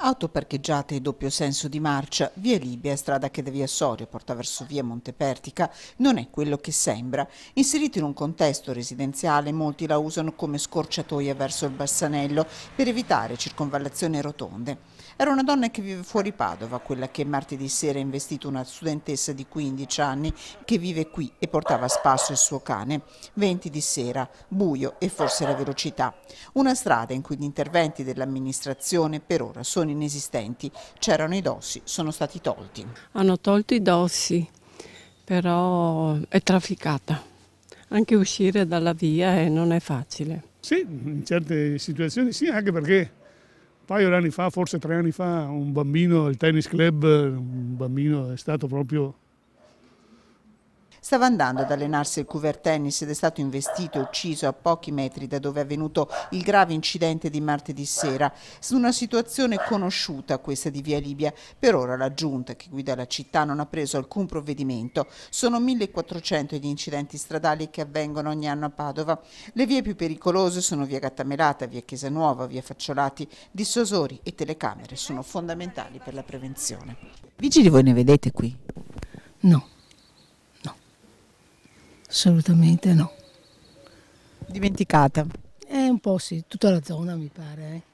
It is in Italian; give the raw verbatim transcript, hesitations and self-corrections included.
Auto parcheggiate e doppio senso di marcia, via Libia, strada che da via Sorio porta verso via Montepertica, non è quello che sembra. Inserita in un contesto residenziale, molti la usano come scorciatoia verso il Bassanello per evitare circonvallazioni rotonde. Era una donna che vive fuori Padova, quella che martedì sera ha investito una studentessa di quindici anni che vive qui e portava a spasso il suo cane. venti di sera, buio e forse la velocità. Una strada in cui gli interventi dell'amministrazione per ora sono inesistenti. C'erano i dossi, sono stati tolti. Hanno tolto i dossi, però è trafficata. Anche uscire dalla via non è facile. Sì, in certe situazioni sì, anche perché un paio di anni fa, forse tre anni fa, un bambino al tennis club, un bambino è stato proprio... Stava andando ad allenarsi al Couver Tennis ed è stato investito e ucciso a pochi metri da dove è avvenuto il grave incidente di martedì sera. Su una situazione conosciuta, questa di via Libia, per ora la giunta che guida la città non ha preso alcun provvedimento. Sono millequattrocento gli incidenti stradali che avvengono ogni anno a Padova. Le vie più pericolose sono via Gattamelata, via Chiesanuova, via Facciolati. Dissuasori e telecamere sono fondamentali per la prevenzione. Vigili voi ne vedete qui? No. Assolutamente no. Dimenticata? Eh, un po' sì, tutta la zona mi pare. Eh.